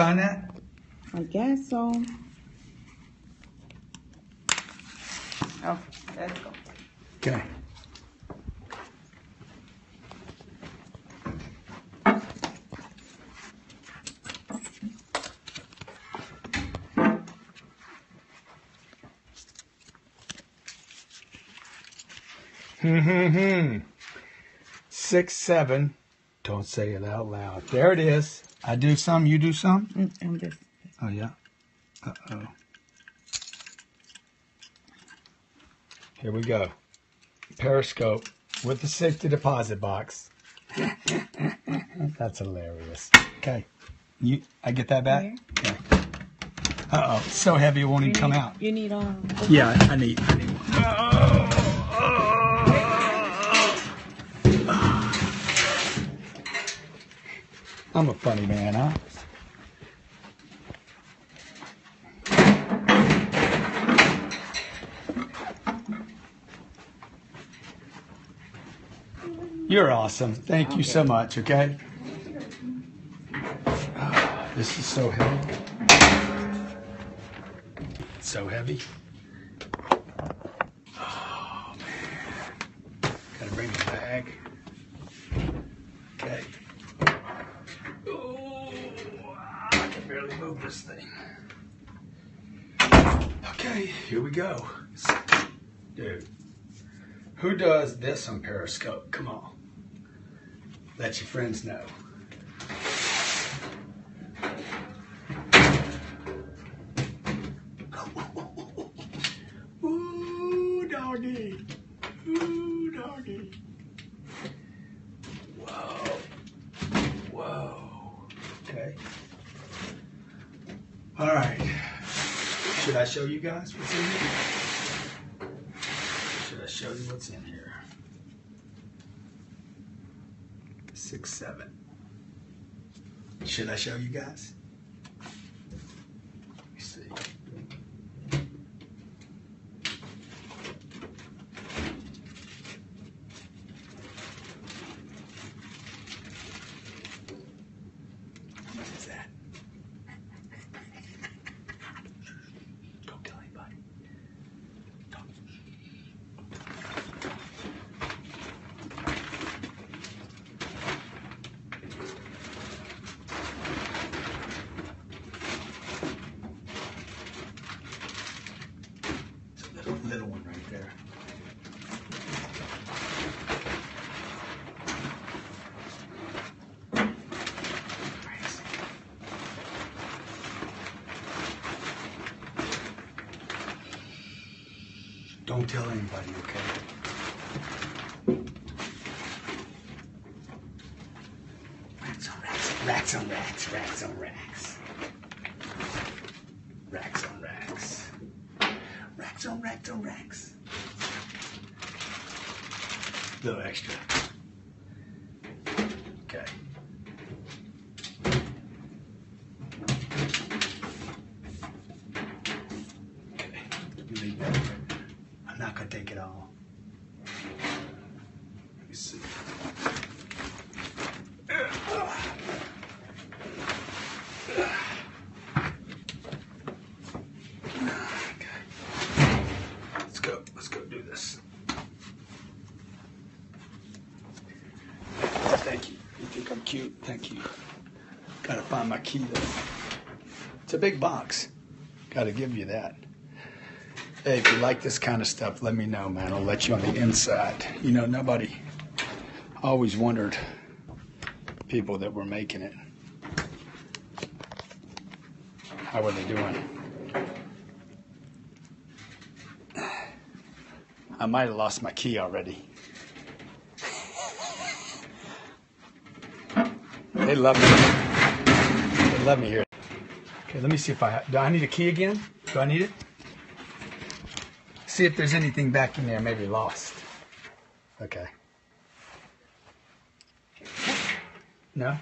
sign that? I guess so. Okay, let's go. Okay. Mm-hmm. 6-7. Don't say it out loud. There it is. I do some, you do some? I'm just. Oh, yeah? Uh-oh. Here we go. Periscope with the safety deposit box. That's hilarious. Okay. I get that back? Okay. Uh-oh. So heavy it won't even come out. You need all. Yeah, I need one. Uh-oh. I'm a funny man, huh? You're awesome. Thank you so much, okay? Oh, this is so heavy. It's so heavy. Oh, man. Gotta bring the bag. Okay. Barely move this thing. Okay, here we go. Dude, who does this on Periscope? Come on. Let your friends know. Ooh, doggy. Ooh, doggy. Whoa. Whoa. Okay. All right, should I show you guys what's in here? Should I show you what's in here? 6-7. Should I show you guys? Let me see. Little one right there. Don't tell anybody, okay? Racks on racks, racks on racks, racks on racks. Racks on racks. Racks on racks on racks. Little extra. Okay. Okay. You leave that. I'm not gonna take it all. Let me see. Thank you. You think I'm cute? Thank you. Gotta find my key though. It's a big box. Gotta give you that. Hey, if you like this kind of stuff, let me know, man. I'll let you on the inside. You know, nobody always wondered people that were making it. How are they doing? I might have lost my key already. They love me. They love me here. Okay, let me see if do I need a key again? Do I need it? See if there's anything back in there, maybe lost. Okay. No?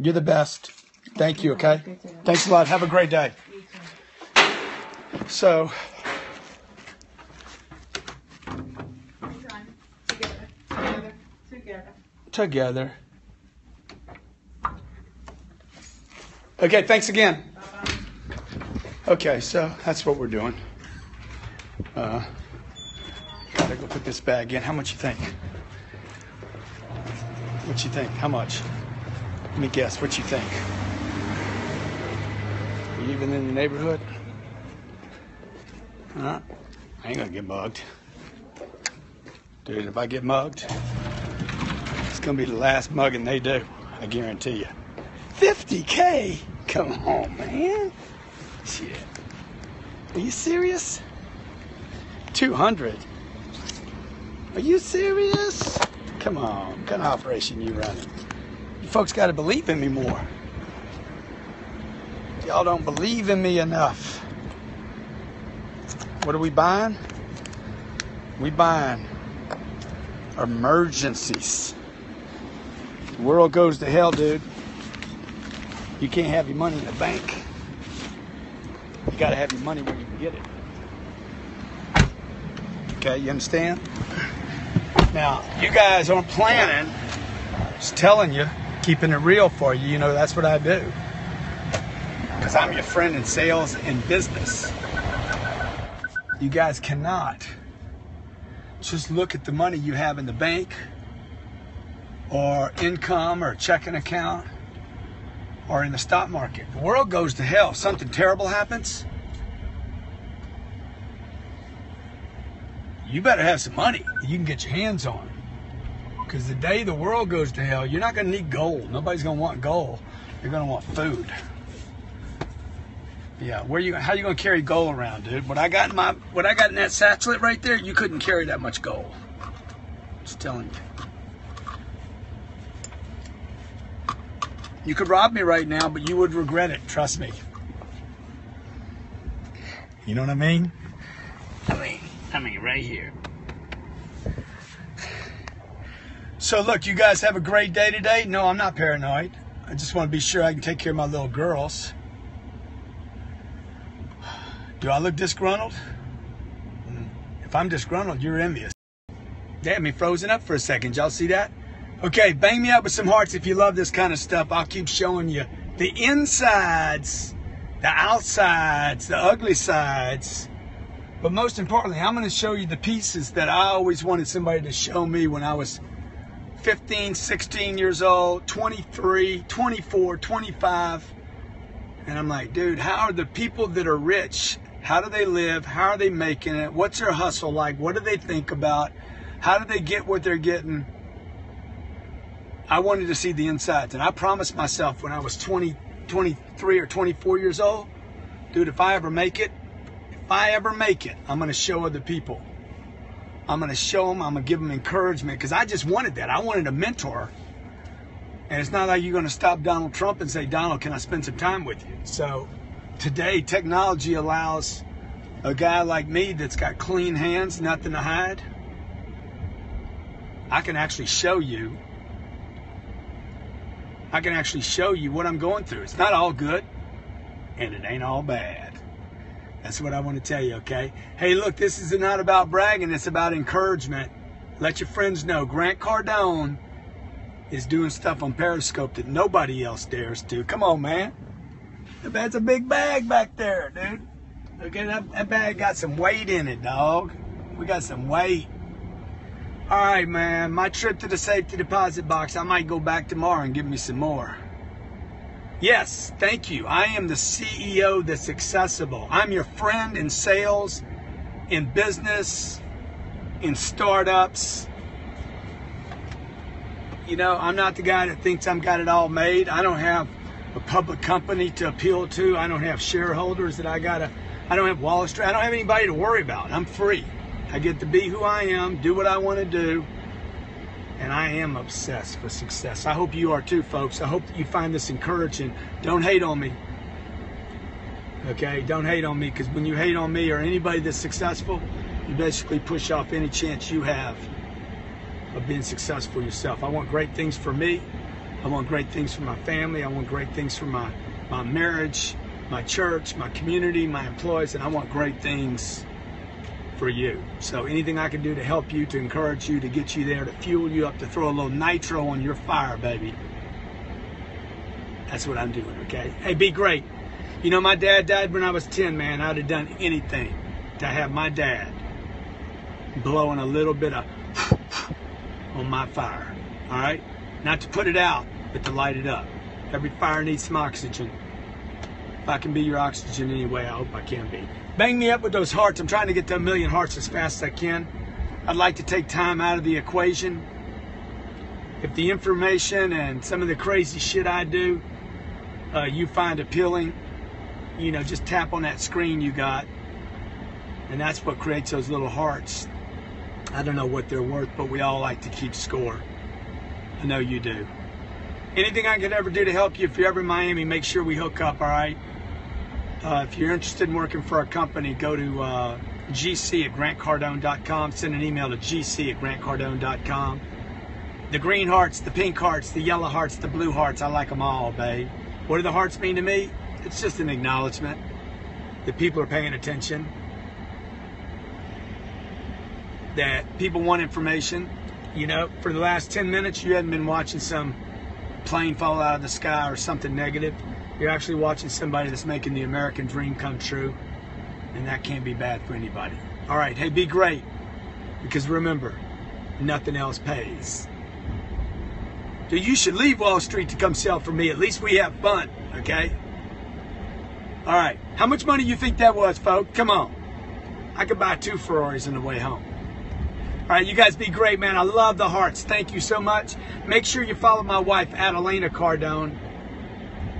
You're the best. Thank you, okay? Thanks a lot. Have a great day. So, together. Okay, thanks again. Okay, so that's what we're doing. Gotta go put this bag in. How much you think? What you think? How much? Let me guess. What you think? Are you even in the neighborhood? Huh? I ain't gonna get mugged. Dude, if I get mugged, it's gonna be the last mugging they do. I guarantee you. 50K? Come on, man. Shit. Are you serious? 200? Are you serious? Come on, what kind of operation you running? You folks got to believe in me more. Y'all don't believe in me enough. What are we buying? We buying emergencies. The world goes to hell, dude. You can't have your money in the bank. You got to have your money where you can get it. Okay, you understand? Now, you guys aren't planning. Just telling you, keeping it real for you. You know, that's what I do. Because I'm your friend in sales and business. You guys cannot just look at the money you have in the bank or income or checking account or in the stock market. The world goes to hell. If something terrible happens, you better have some money that you can get your hands on. Because the day the world goes to hell, you're not going to need gold. Nobody's going to want gold. You're going to want food. Yeah, where you? How you going to carry gold around, dude? What I got in that satchel right there, you couldn't carry that much gold. Just telling you. You could rob me right now, but you would regret it. Trust me. You know what I mean? I mean, right here. So look, you guys have a great day today. No, I'm not paranoid. I just want to be sure I can take care of my little girls. Do I look disgruntled? If I'm disgruntled, you're envious. They had me frozen up for a second. Y'all see that? Okay, bang me up with some hearts if you love this kind of stuff. I'll keep showing you the insides, the outsides, the ugly sides. But most importantly, I'm going to show you the pieces that I always wanted somebody to show me when I was 15, 16 years old, 23, 24, 25. And I'm like, dude, how are the people that are rich? How do they live? How are they making it? What's their hustle like? What do they think about? How do they get what they're getting? I wanted to see the insides. And I promised myself when I was 20, 23 or 24 years old, dude, if I ever make it, I'm going to show other people. I'm going to show them. I'm going to give them encouragement because I just wanted that. I wanted a mentor. And it's not like you're going to stop Donald Trump and say, Donald, can I spend some time with you? So today, technology allows a guy like me that's got clean hands, nothing to hide. I can actually show you what I'm going through. It's not all good and it ain't all bad. That's what I want to tell you, okay? Hey, look, this is not about bragging. It's about encouragement. Let your friends know. Grant Cardone is doing stuff on Periscope that nobody else dares do. Come on, man. That's a big bag back there, dude. Okay, that bag got some weight in it, dog. We got some weight. All right, man. My trip to the safety deposit box, I might go back tomorrow and give me some more. Yes, thank you. I am the CEO that's accessible. I'm your friend in sales, in business, in startups. You know, I'm not the guy that thinks I've got it all made. I don't have a public company to appeal to. I don't have shareholders that I don't have Wall Street. I don't have anybody to worry about. I'm free. I get to be who I am, do what I want to do. And I am obsessed with success. I hope you are too, folks. I hope that you find this encouraging. Don't hate on me. Okay? Don't hate on me, because when you hate on me or anybody that's successful, you basically push off any chance you have of being successful yourself. I want great things for me. I want great things for my family. I want great things for my marriage, my church, my community, my employees, and I want great things for you. So anything I can do to help you, to encourage you, to get you there, to fuel you up, to throw a little nitro on your fire, baby, that's what I'm doing, okay? Hey, be great. You know, my dad died when I was 10, man. I'd have done anything to have my dad blowing a little bit of on my fire, all right? Not to put it out, but to light it up. Every fire needs some oxygen. If I can be your oxygen anyway, I hope I can be. Bang me up with those hearts. I'm trying to get to 1 million hearts as fast as I can. I'd like to take time out of the equation. If the information and some of the crazy shit I do, you find appealing, you know, just tap on that screen you got. And that's what creates those little hearts. I don't know what they're worth, but we all like to keep score. I know you do. Anything I could ever do to help you, if you're ever in Miami, make sure we hook up, all right? If you're interested in working for our company, go to gc@grantcardone.com. Send an email to gc@grantcardone.com. The green hearts, the pink hearts, the yellow hearts, the blue hearts, I like them all, babe. What do the hearts mean to me? It's just an acknowledgement that people are paying attention, that people want information. You know, for the last 10 minutes, you hadn't been watching some plane fall out of the sky or something negative. You're actually watching somebody that's making the American dream come true, and that can't be bad for anybody. All right, hey, be great, because remember, nothing else pays. Dude, you should leave Wall Street to come sell for me. At least we have fun, okay? All right, how much money you think that was, folks? Come on. I could buy 2 Ferraris on the way home. All right, you guys be great, man. I love the hearts. Thank you so much. Make sure you follow my wife, Adelina Cardone.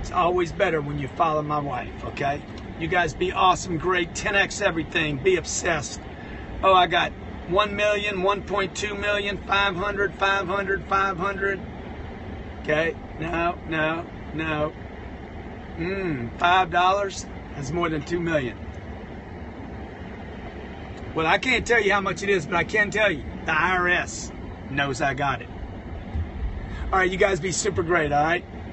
It's always better when you follow my wife, okay? You guys be awesome, great, 10x everything. Be obsessed. Oh, I got 1 million, 1.2 million, 500, 500, 500. Okay, no, no, no. $5, that's more than 2 million. Well, I can't tell you how much it is, but I can tell you the IRS knows I got it. All right, you guys be super great, all right?